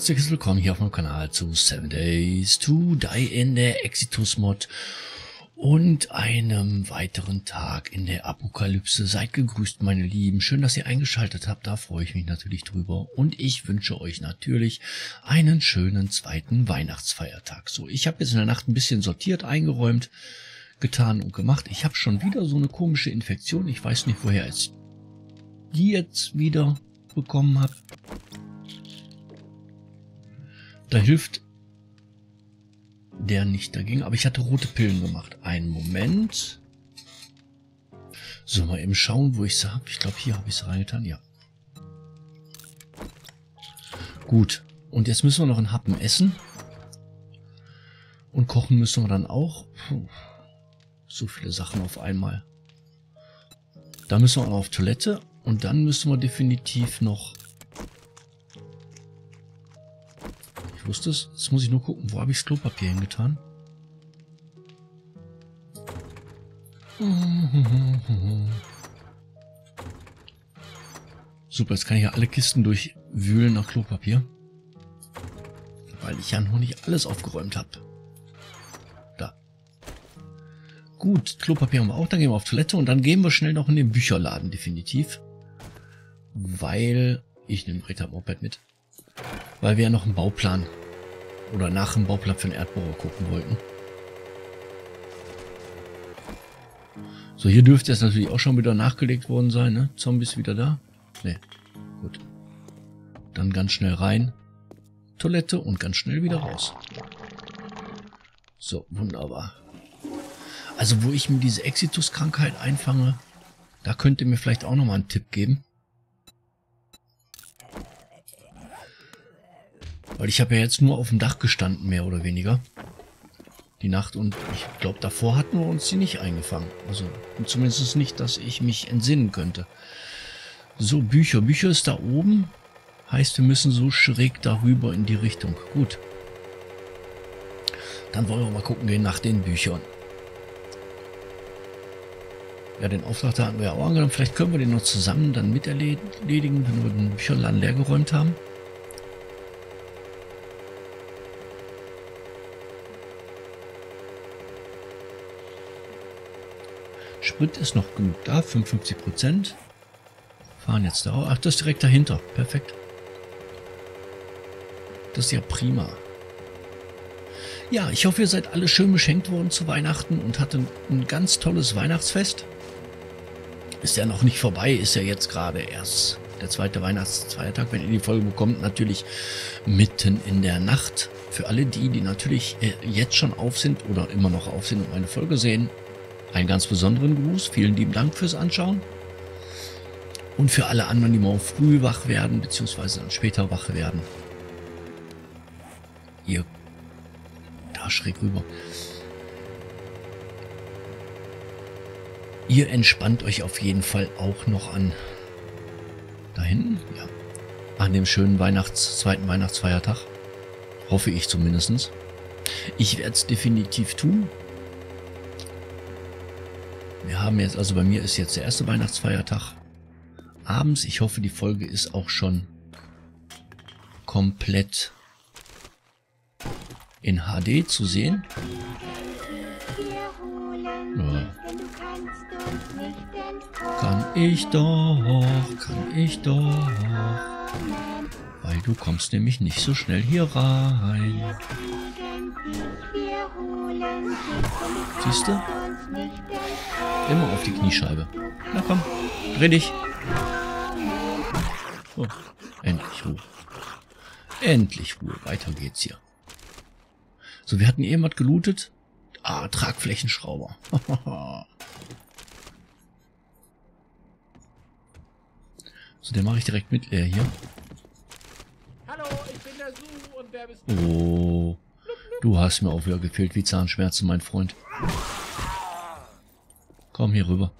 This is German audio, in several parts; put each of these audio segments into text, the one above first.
herzliches Willkommen hier auf meinem Kanal zu 7 Days to Die in der Exitus Mod und einem weiteren Tag in der Apokalypse. Seid gegrüßt, meine Lieben. Schön, dass ihr eingeschaltet habt. Da freue ich mich natürlich drüber. Und ich wünsche euch natürlich einen schönen zweiten Weihnachtsfeiertag. So, ich habe jetzt in der Nacht ein bisschen sortiert, eingeräumt, getan und gemacht. Ich habe schon wieder so eine komische Infektion. Ich weiß nicht, woher ich die jetzt wieder bekommen habe. Da hilft der nicht dagegen. Aber ich hatte rote Pillen gemacht. Einen Moment. So, mal eben schauen, wo ich sie habe. Ich glaube, hier habe ich sie reingetan. Ja. Gut. Und jetzt müssen wir noch einen Happen essen. Und kochen müssen wir dann auch. Puh. So viele Sachen auf einmal. Da müssen wir auch noch auf Toilette. Und dann müssen wir definitiv noch... Ich wusste es. Jetzt muss ich nur gucken, wo habe ich das Klopapier hingetan? Super, jetzt kann ich ja alle Kisten durchwühlen nach Klopapier. Weil ich ja noch nicht alles aufgeräumt habe. Da. Gut, Klopapier haben wir auch. Dann gehen wir auf Toilette und dann gehen wir schnell noch in den Bücherladen, definitiv. Weil ich nehme Rita Moped mit. Weil wir ja noch einen Bauplan oder nach dem Bauplan für den Erdbohrer gucken wollten. So, hier dürfte es natürlich auch schon wieder nachgelegt worden sein, ne? Zombies wieder da? Ne, gut. Dann ganz schnell rein. Toilette und ganz schnell wieder raus. So, wunderbar. Also, wo ich mir diese Exitus-Krankheit einfange, da könnt ihr mir vielleicht auch nochmal einen Tipp geben. Weil ich habe ja jetzt nur auf dem Dach gestanden, mehr oder weniger. Die Nacht, und ich glaube, davor hatten wir uns die nicht eingefangen. Also zumindest nicht, dass ich mich entsinnen könnte. So, Bücher. Bücher ist da oben. Heißt, wir müssen so schräg darüber in die Richtung. Gut. Dann wollen wir mal gucken gehen nach den Büchern. Ja, den Auftrag da hatten wir ja auch angenommen. Vielleicht können wir den noch zusammen dann mit erledigen, wenn wir den Bücherladen leergeräumt haben. Sprit ist noch genug da, 55%. Fahren jetzt da. Ach, das ist direkt dahinter. Perfekt. Das ist ja prima. Ja, ich hoffe, ihr seid alle schön beschenkt worden zu Weihnachten und hattet ein ganz tolles Weihnachtsfest. Ist ja noch nicht vorbei, ist ja jetzt gerade erst der zweite Weihnachtsfeiertag, wenn ihr die Folge bekommt, natürlich mitten in der Nacht. Für alle die, die natürlich jetzt schon auf sind oder immer noch auf sind und meine Folge sehen, einen ganz besonderen Gruß. Vielen lieben Dank fürs Anschauen. Und für alle anderen, die morgen früh wach werden, beziehungsweise dann später wach werden. Ihr da schräg rüber. Ihr entspannt euch auf jeden Fall auch noch an da hinten, ja. An dem schönen zweiten Weihnachtsfeiertag. Hoffe ich zumindest. Ich werde es definitiv tun. Wir haben jetzt, also bei mir ist jetzt der erste Weihnachtsfeiertag abends. Ich hoffe, die Folge ist auch schon komplett in HD zu sehen. Ja. Kann ich doch. Weil du kommst nämlich nicht so schnell hier rein. Siehst du? Immer auf die Kniescheibe. Na komm, dreh dich. Oh, endlich Ruhe. Endlich Ruhe. Weiter geht's hier. So, wir hatten eben was gelootet. Ah, Tragflächenschrauber. So, den mache ich direkt mit leer hier. Hallo, ich bin der Su und wer bist du? Oh, du hast mir auch wieder gefehlt wie Zahnschmerzen, mein Freund. Komm hier rüber.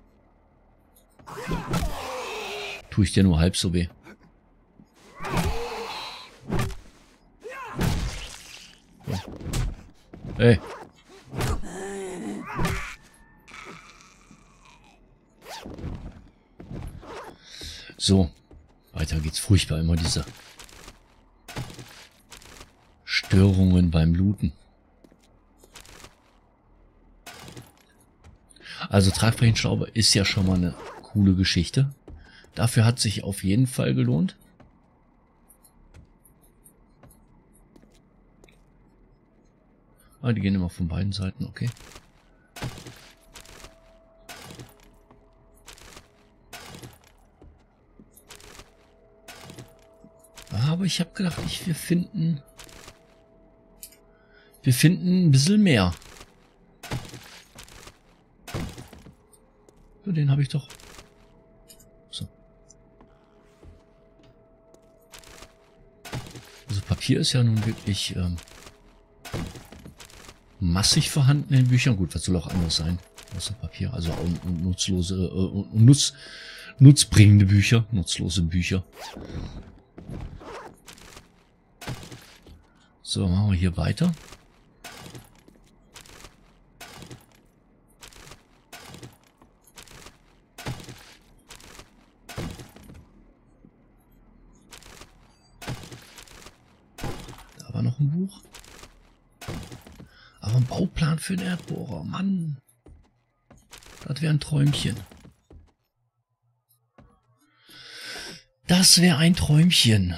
Tue ich dir nur halb so weh. Ja. Hey. So. Weiter geht's. Furchtbar immer diese Störungen beim Looten. Also Tragflächenschrauber ist ja schon mal eine coole Geschichte. Dafür hat sich auf jeden Fall gelohnt. Ah, die gehen immer von beiden Seiten, okay. Aber ich habe gedacht, wir finden ein bisschen mehr. So, den habe ich doch. So. Also Papier ist ja nun wirklich massig vorhanden in Büchern. Gut, was soll auch anders sein? Außer Papier, also und nutzlose, nutzbringende Bücher, nutzlose Bücher. So, machen wir hier weiter. Da war noch ein Buch. Aber ein Bauplan für den Erdbohrer. Mann. Das wäre ein Träumchen. Das wäre ein Träumchen.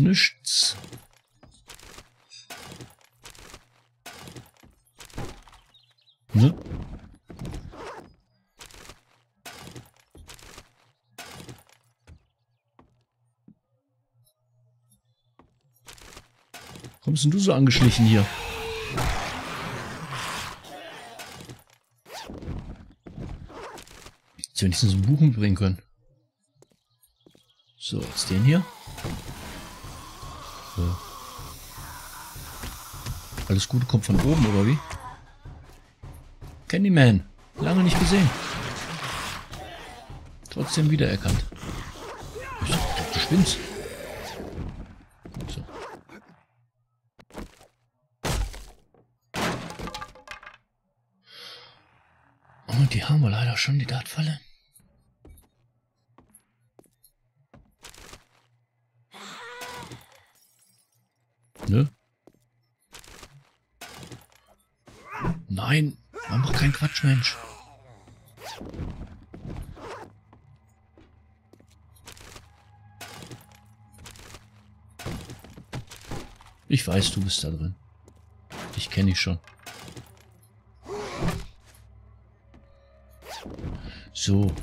Nichts. Ne? Kommst denn du so angeschlichen hier? Hättest du wenigstens ein Buch mitbringen können. So, jetzt den hier. Alles Gute kommt von oben, oder wie? Candyman. Lange nicht gesehen. Trotzdem wiedererkannt. Ich dachte, du spinnst. So. Und die haben wir leider schon, die Dartfalle. Ne? Nein, man macht keinen Quatsch, Mensch. Ich weiß, du bist da drin. Ich kenne dich schon. So,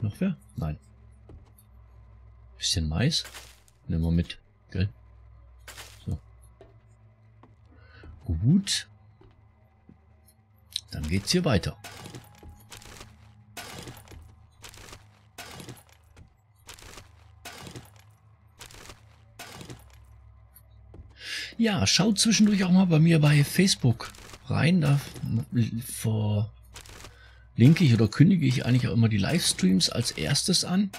noch wer? Nein. Bisschen Mais? Nehmen wir mit, gell? Gut, dann geht's hier weiter. Ja, schaut zwischendurch auch mal bei mir bei Facebook rein. Da verlinke ich oder kündige ich eigentlich auch immer die Livestreams als erstes an.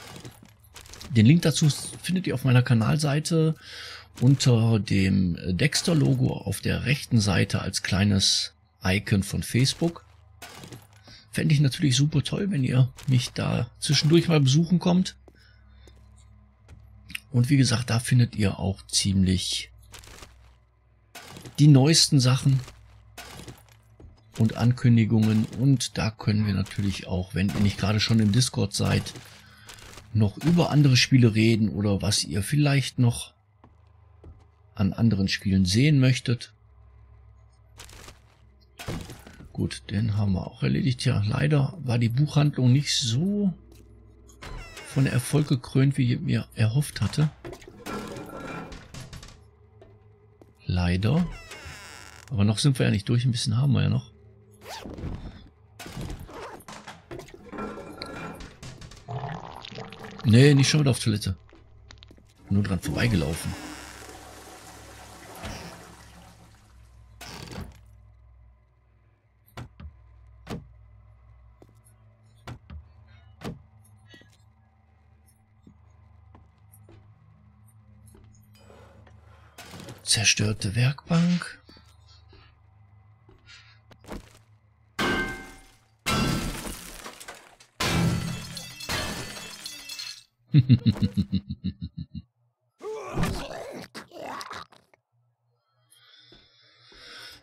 Den Link dazu findet ihr auf meiner Kanalseite unter dem Dexter-Logo auf der rechten Seite als kleines Icon von Facebook. Fände ich natürlich super toll, wenn ihr mich da zwischendurch mal besuchen kommt. Und wie gesagt, da findet ihr auch ziemlich die neuesten Sachen und Ankündigungen. Und da können wir natürlich auch, wenn ihr nicht gerade schon im Discord seid, noch über andere Spiele reden oder was ihr vielleicht noch an anderen Spielen sehen möchtet. Gut, den haben wir auch erledigt. Ja, leider war die Buchhandlung nicht so von Erfolg gekrönt, wie ich mir erhofft hatte. Leider. Aber noch sind wir ja nicht durch, ein bisschen haben wir ja noch. Nee, nicht schon wieder auf Toilette. Nur dran vorbeigelaufen. Zerstörte Werkbank.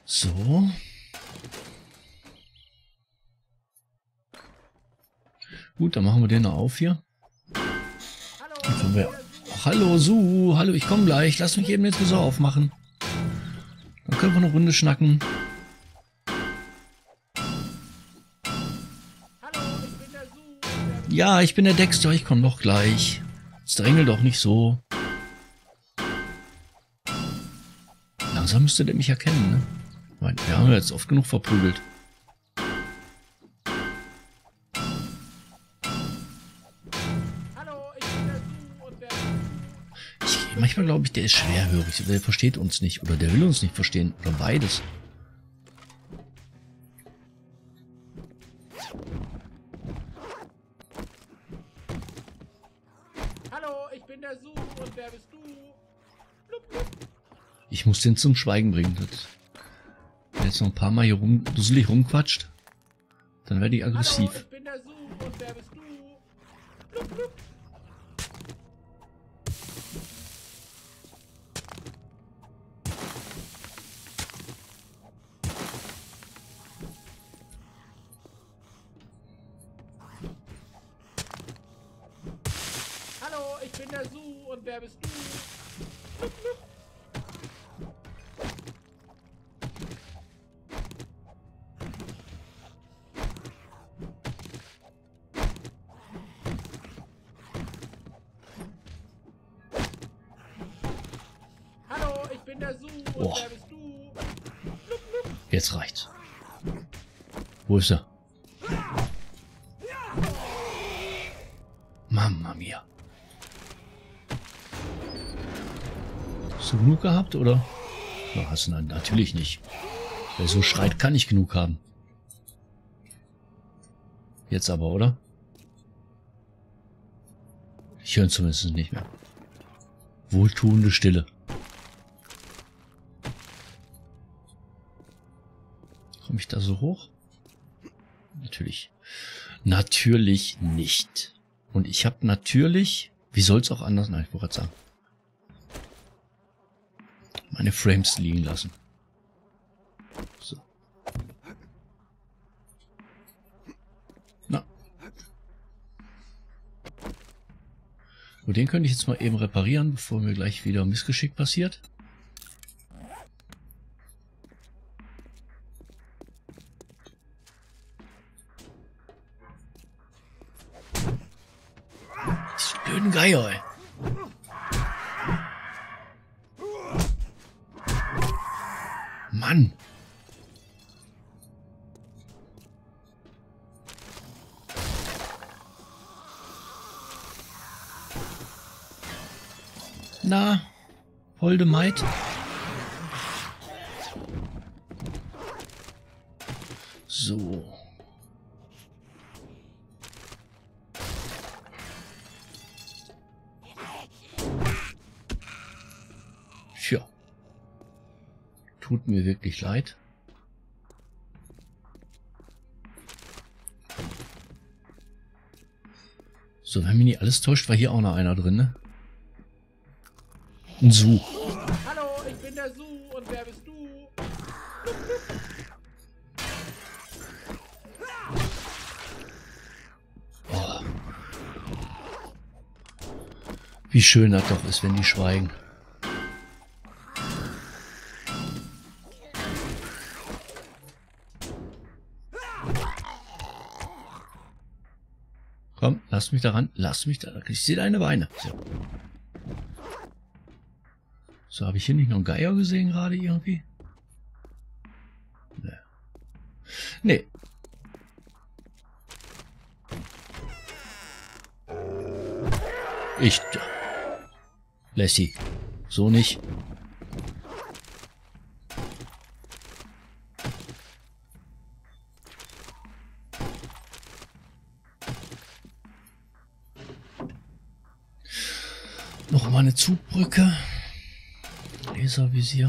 So. Gut, dann machen wir den noch auf hier. Hallo, wir. Ach, hallo Su, hallo, ich komme gleich. Lass mich eben jetzt so aufmachen. Dann können wir eine Runde schnacken. Hallo, ich bin der Su. Ja, ich bin der Dexter, ich komme doch gleich. Jetzt drängel doch nicht so. Langsam müsste der mich erkennen, ne? Ich meine, wir haben jetzt oft genug verprügelt. Manchmal glaube ich, der ist schwerhörig. Der versteht uns nicht. Oder der will uns nicht verstehen. Oder beides. Hallo, ich bin der Su und wer bist du? Blub, blub. Ich muss den zum Schweigen bringen. Wenn jetzt noch ein paar Mal hier dusselig rumquatscht, dann werde ich aggressiv. Hallo, ich bin der Su und wer bist du? Blub, blub. Wer bist du? Blub, blub. Hallo, ich bin der Su. Oh. Wer bist du? Blub, blub. Jetzt reicht's. Wo ist er? Mama mia. Hast du genug gehabt, oder? Na, hast du natürlich nicht. Wer so schreit, kann nicht genug haben. Jetzt aber, oder? Ich höre ihn zumindest nicht mehr. Wohltuende Stille. Komme ich da so hoch? Natürlich. Natürlich nicht. Und ich habe natürlich... Wie soll's auch anders? Nein, ich wollte gerade sagen. Meine Frames liegen lassen. So. Na. Und den könnte ich jetzt mal eben reparieren, bevor mir gleich wieder Missgeschick passiert. Diese blöden Geier, ey. Mann. Na, holde Maid. So. Tut mir wirklich leid. So, wenn mich nicht alles täuscht, war hier auch noch einer drin, ne? Ein Su. Hallo, ich bin der Su und wer bist du? Oh. Wie schön das doch ist, wenn die schweigen. Komm, lass mich daran, lass mich da. Ich sehe deine Beine. So, so habe ich hier nicht noch einen Geier gesehen gerade irgendwie? Nee. Nee. Ich... Lassie. So nicht. Nochmal eine Zugbrücke. Laservisier.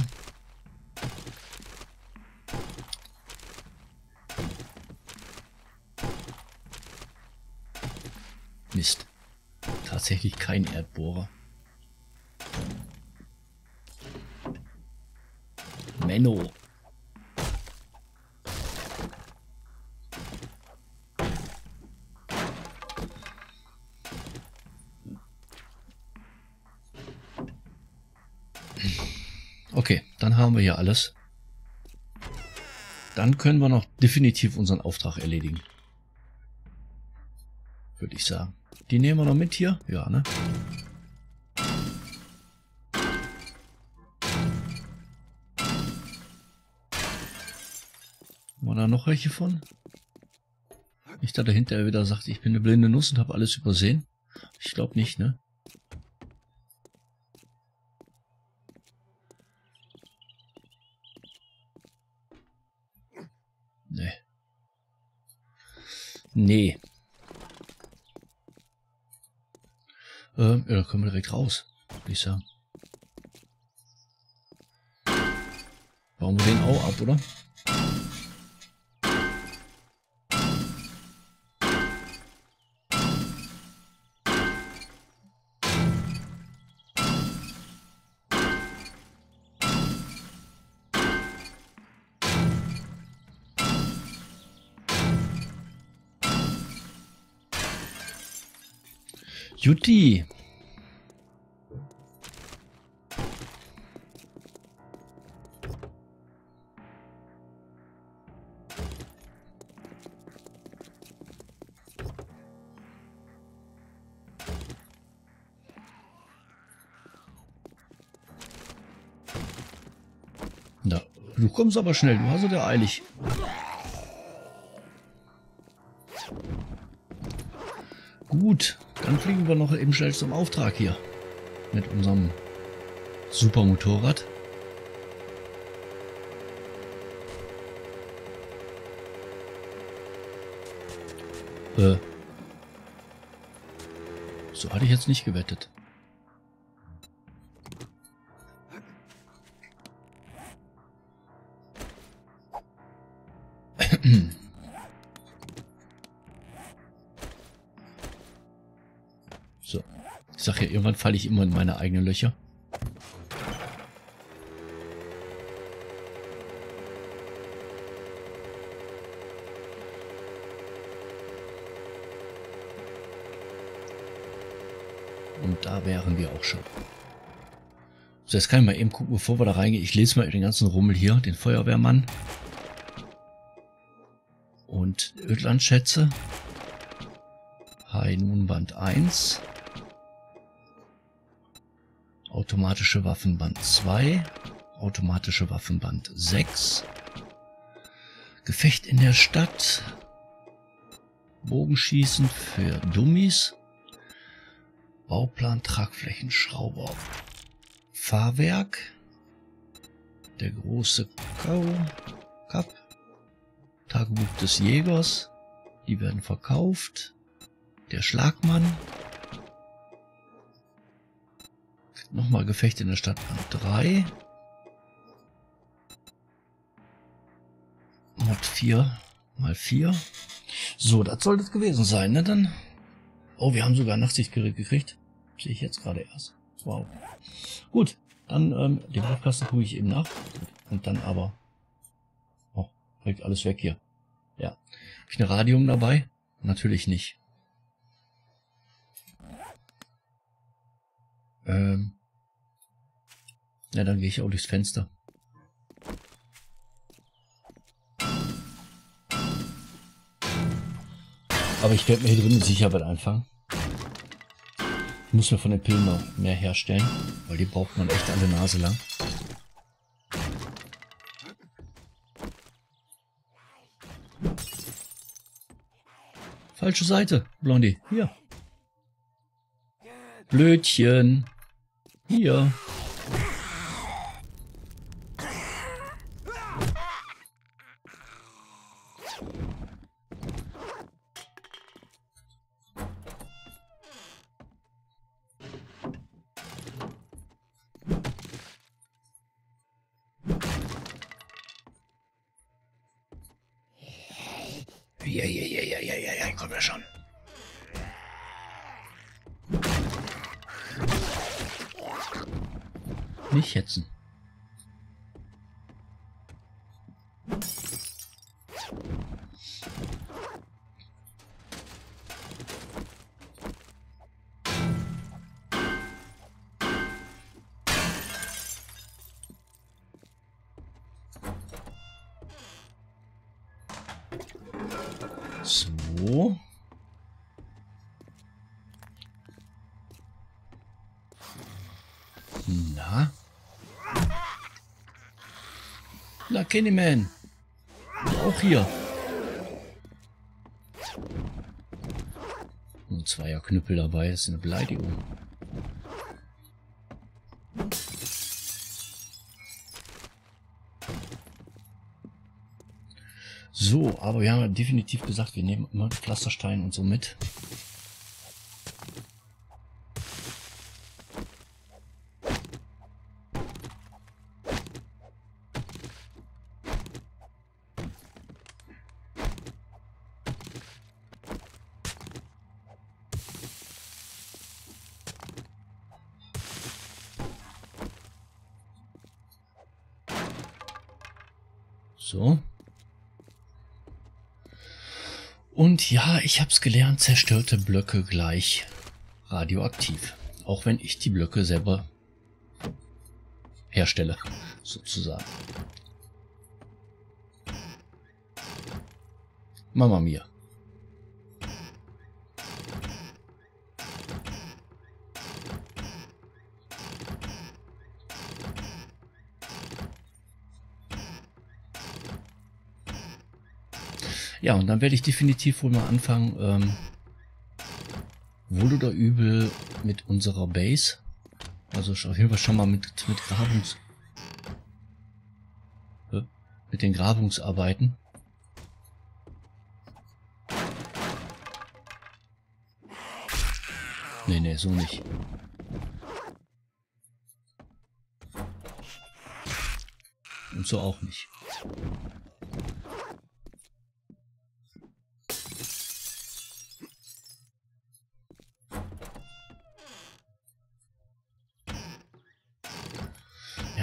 Mist. tatsächlich kein Erdbohrer. Menno. Okay, dann haben wir hier alles. Dann können wir noch definitiv unseren Auftrag erledigen. Würde ich sagen. Die nehmen wir noch mit hier. Ja, ne? Haben wir da noch welche von? Nicht, dass er hinterher wieder sagt, ich bin eine blinde Nuss und habe alles übersehen. Ich glaube nicht, ne? Nee. Nee. Ja, da können wir direkt raus, würde ich sagen. Bauen wir den auch ab, oder? Jutti! Na, du kommst aber schnell, du hast es ja eilig. Gut. Dann fliegen wir noch eben schnell zum Auftrag hier. Mit unserem Supermotorrad. So hatte ich jetzt nicht gewettet. Ich sag ja, irgendwann falle ich immer in meine eigenen Löcher. Und da wären wir auch schon. So, jetzt kann ich mal eben gucken, bevor wir da reingehen. Ich lese mal den ganzen Rummel hier, den Feuerwehrmann. Und Ödlandschätze. Hainun Band 1. Automatische Waffenband 2, automatische Waffenband 6, Gefecht in der Stadt, Bogenschießen für Dummies, Bauplan Tragflächenschrauber, Fahrwerk, der große Cup, Tagebuch des Jägers, die werden verkauft, der Schlagmann, nochmal Gefecht in der Stadt Band 3. Mod 4 mal 4. So, das sollte es gewesen sein, ne? Dann. Oh, wir haben sogar Nachtsichtgerät gekriegt. Sehe ich jetzt gerade erst. Wow. Gut, dann den Briefkasten tue ich eben nach. Und dann aber. Oh, kriegt alles weg hier. Ja. Habe ich eine Radium dabei? Natürlich nicht. Ja, dann gehe ich auch durchs Fenster. Aber ich werde mir hier drinnen sicher was anfangen. Ich muss mir von den Pillen noch mehr herstellen, weil die braucht man echt an der Nase lang. Falsche Seite, Blondie. Hier. Blödchen. Hier. Ja, kommen wir schon. Nicht hetzen. So. Na? Na, Candyman. Auch hier. Nur Zweierknüppel dabei, das ist eine Beleidigung. So, aber wir haben ja definitiv gesagt, wir nehmen immer Pflasterstein und so mit. So. Und ja, ich hab's gelernt, zerstörte Blöcke gleich radioaktiv. Auch wenn ich die Blöcke selber herstelle, sozusagen. Mama mia. Ja, und dann werde ich definitiv wohl mal anfangen, wohl oder übel mit unserer Base. Also auf jeden Fall schon mal mit den Grabungsarbeiten. Nee, so nicht. Und so auch nicht.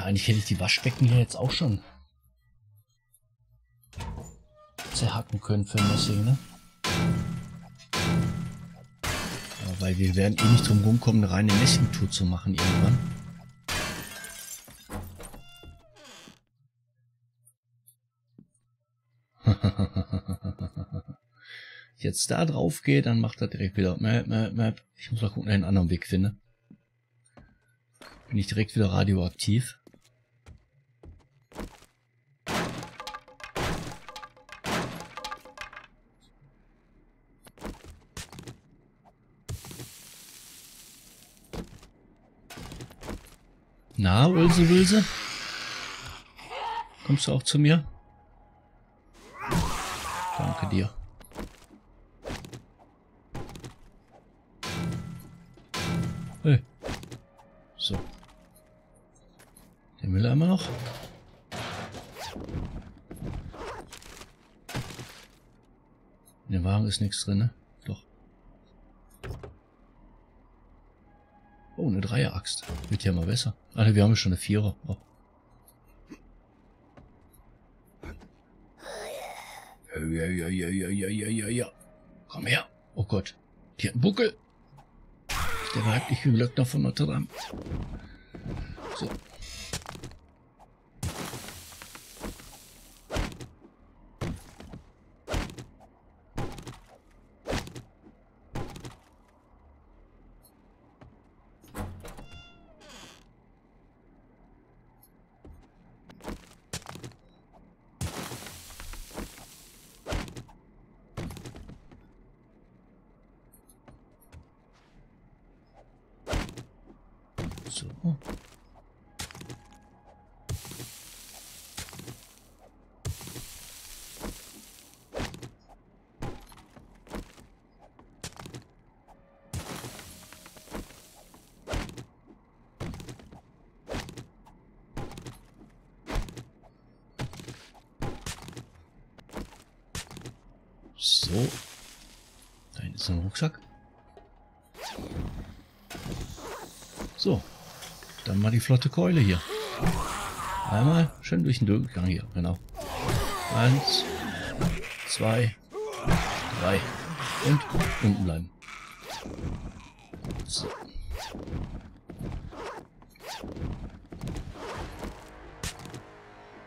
Eigentlich hätte ich die Waschbecken hier jetzt auch schon zerhacken können für Messing, ne? Ja, weil wir werden eh nicht drum rumkommen, eine reine Messing-Tour zu machen irgendwann. Jetzt da drauf gehe, dann macht er direkt wieder Map. Ich muss mal gucken, ob ich einen anderen Weg finde. Bin ich direkt wieder radioaktiv. Na, Ulse? Kommst du auch zu mir? Danke dir. Hey. So. Den Müll einmal noch. In dem Wagen ist nichts drin, ne? Doch. Oh, eine Dreieraxt. Wird ja mal besser. Alter, wir haben ja schon eine Vierer. Oh. Ja. Komm her. Oh Gott. Die hat einen Buckel. Der war halt nicht geglückt noch von Notre Dame. So. So. So. Da hinten ist ein Rucksack. So. Dann mal die flotte Keule hier. Einmal schön durch den Durchgang hier, genau. 1, 2, 3 und unten bleiben. So.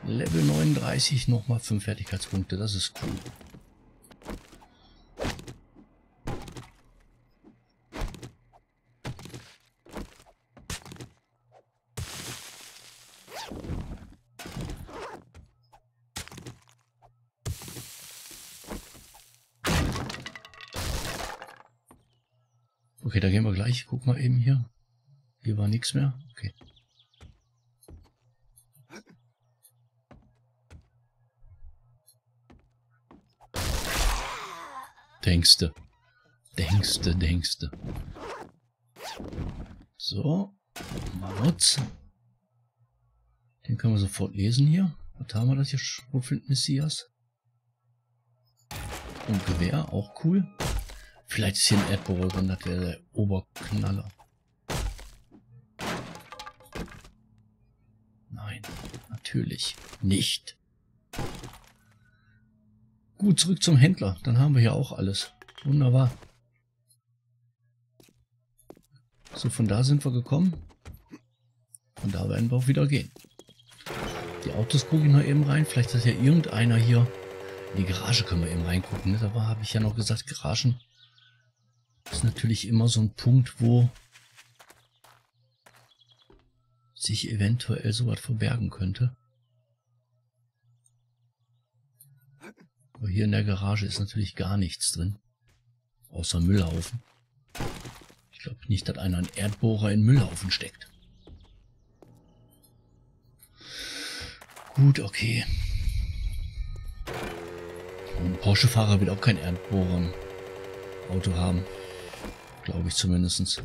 Level 39, nochmal 5 Fertigkeitspunkte, das ist cool. Okay, da gehen wir gleich. Guck mal eben hier. Hier war nichts mehr. Okay. Denkste. So. Marutz. Den können wir sofort lesen hier. Was haben wir das hier? Schruffelnd Messias. Und Gewehr, auch cool. Vielleicht ist hier ein Erdbohrer drin, das wäre der Oberknaller. Nein, natürlich nicht. Gut, zurück zum Händler. Dann haben wir hier auch alles. Wunderbar. So, von da sind wir gekommen. Und da werden wir auch wieder gehen. Die Autos gucke ich noch eben rein. Vielleicht hat ja irgendeiner hier... In die Garage können wir eben reingucken. Ne? Da habe ich ja noch gesagt, Garagen... ist natürlich immer so ein Punkt, wo sich eventuell sowas verbergen könnte. Aber hier in der Garage ist natürlich gar nichts drin. Außer Müllhaufen. Ich glaube nicht, dass einer einen Erdbohrer in Müllhaufen steckt. Gut, okay. Und ein Porsche-Fahrer wird auch kein Erdbohrer im Auto haben. Glaube ich zumindest.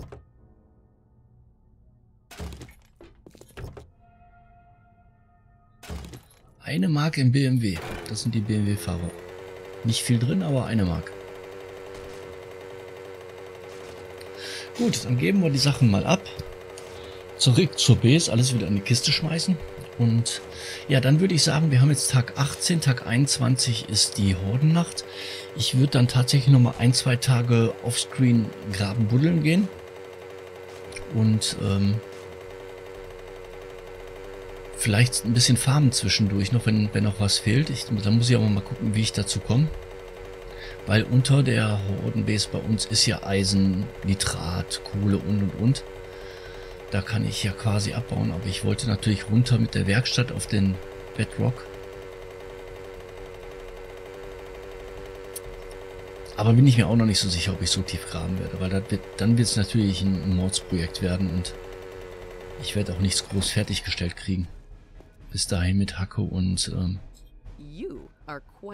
Eine Mark im BMW. Das sind die BMW-Fahrer. Nicht viel drin, aber eine Mark. Gut, dann geben wir die Sachen mal ab. Zurück zur Base. Alles wieder in die Kiste schmeißen. Und ja, dann würde ich sagen, wir haben jetzt Tag 18, Tag 21 ist die Hordennacht. Ich würde dann tatsächlich nochmal 1-2 Tage offscreen graben, buddeln gehen. Und vielleicht ein bisschen farmen zwischendurch noch, wenn noch was fehlt. Dann muss ich aber mal gucken, wie ich dazu komme. Weil unter der Hordenbase bei uns ist ja Eisen, Nitrat, Kohle und. Da kann ich ja quasi abbauen, aber ich wollte natürlich runter mit der Werkstatt auf den Bedrock. Aber bin ich mir auch noch nicht so sicher, ob ich so tief graben werde, weil dann wird es natürlich ein Mordsprojekt werden und ich werde auch nichts groß fertiggestellt kriegen. Bis dahin mit Hacke und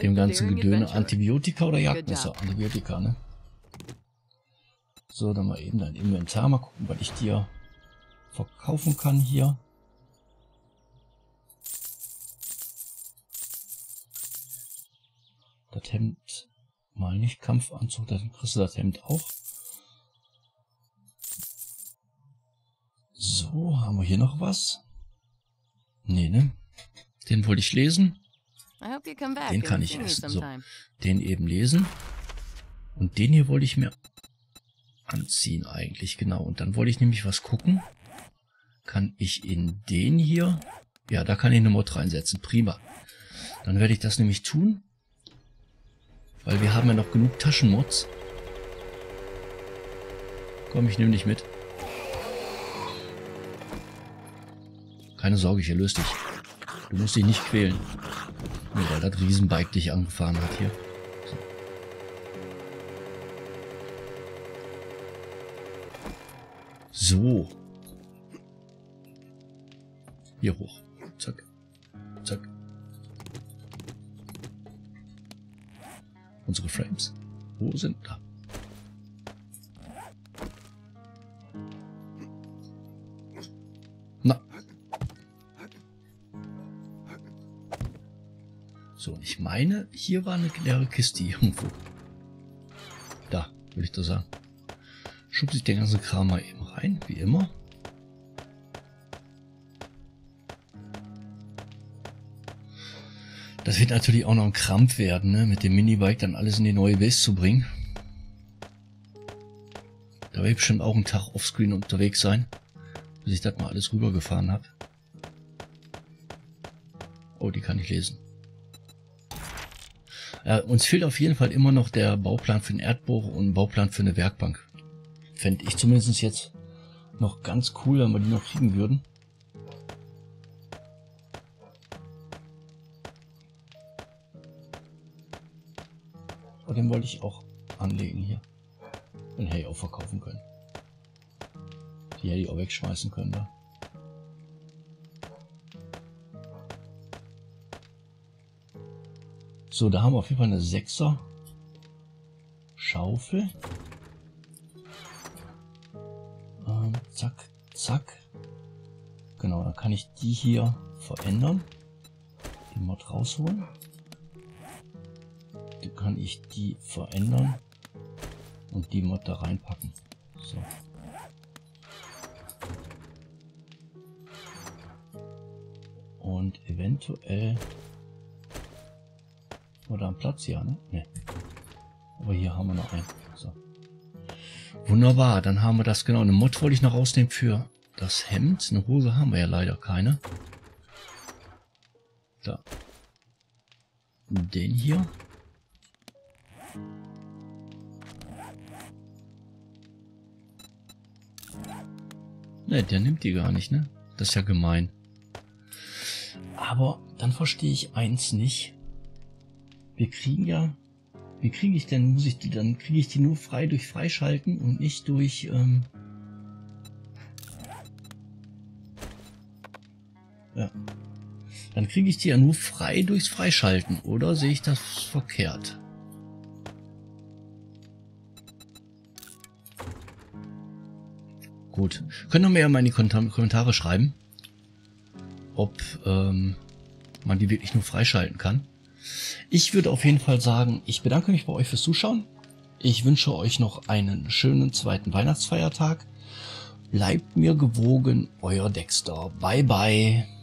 dem ganzen Gedöne. Antibiotika oder Jagdmesser? Antibiotika, ne? So, dann mal eben dein Inventar. Mal gucken, was ich dir verkaufen kann hier. Das Hemd mal nicht, Kampfanzug, dann kriegst du das Hemd auch. So, haben wir hier noch was? Nee, ne? Den wollte ich lesen. Den kann ich essen. So, den eben lesen. Und den hier wollte ich mir anziehen eigentlich, genau. Und dann wollte ich nämlich was gucken. Kann ich in den hier... Ja, da kann ich eine Mod reinsetzen. Prima. Dann werde ich das nämlich tun. Weil wir haben ja noch genug Taschenmods. Komm, ich nehme dich mit. Keine Sorge, ich erlöse dich. Du musst dich nicht quälen. Nur weil das Riesenbike dich angefahren hat hier. So. So. Hier hoch. Zack. Zack. Unsere Frames. Wo sind da? Na. So, ich meine, hier war eine leere Kiste irgendwo. Da, würde ich da sagen. Schub sich den ganzen Kram mal eben rein, wie immer. Das wird natürlich auch noch ein Krampf werden, ne? Mit dem Minibike dann alles in die neue Base zu bringen. Da werde ich bestimmt auch einen Tag offscreen unterwegs sein, bis ich das mal alles rübergefahren habe. Oh, die kann ich lesen. Uns fehlt auf jeden Fall immer noch der Bauplan für den Erdbohrer und ein Bauplan für eine Werkbank. Fände ich zumindest jetzt noch ganz cool, wenn wir die noch kriegen würden. Und den wollte ich auch anlegen hier. Und hey, auch verkaufen können. Die hätte ich auch wegschmeißen können da. So, da haben wir auf jeden Fall eine 6er Schaufel. Zack, zack. Genau, dann kann ich die hier verändern. Die Mod rausholen. Dann kann ich die verändern. Und die Mod da reinpacken. So. Und eventuell... Oder am Platz hier, ne? Ne. Aber hier haben wir noch einen. So. Wunderbar, dann haben wir das genau. Eine Mod wollte ich noch rausnehmen für das Hemd. Eine Hose haben wir ja leider keine. Da. Den hier. Ne, der nimmt die gar nicht, ne? Das ist ja gemein. Aber dann verstehe ich eins nicht. Wir kriegen ja, wie kriege ich denn, muss ich die, dann kriege ich die nur frei durch Freischalten und nicht durch, ja. Dann kriege ich die ja nur frei durchs Freischalten, oder sehe ich das verkehrt? Gut. Könnt ihr mir ja mal in die Kommentare schreiben, ob man die wirklich nur freischalten kann. Ich würde auf jeden Fall sagen, ich bedanke mich bei euch fürs Zuschauen. Ich wünsche euch noch einen schönen zweiten Weihnachtsfeiertag. Bleibt mir gewogen, euer Dexter. Bye, bye.